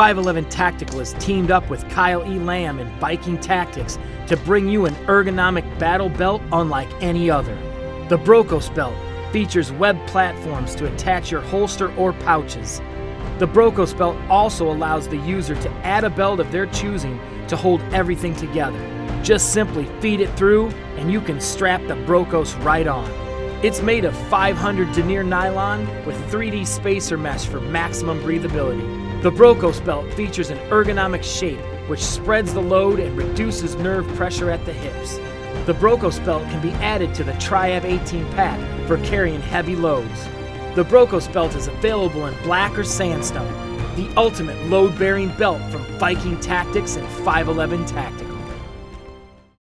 5.11 Tactical has teamed up with Kyle E. Lamb and Viking Tactics to bring you an ergonomic battle belt unlike any other. The Brokos belt features web platforms to attach your holster or pouches. The Brokos belt also allows the user to add a belt of their choosing to hold everything together. Just simply feed it through and you can strap the Brokos right on. It's made of 500 denier nylon with 3D spacer mesh for maximum breathability. The Brokos belt features an ergonomic shape which spreads the load and reduces nerve pressure at the hips. The Brokos belt can be added to the Triab 18 pack for carrying heavy loads. The Brokos belt is available in black or sandstone, the ultimate load-bearing belt from Viking Tactics and 5.11 Tactical.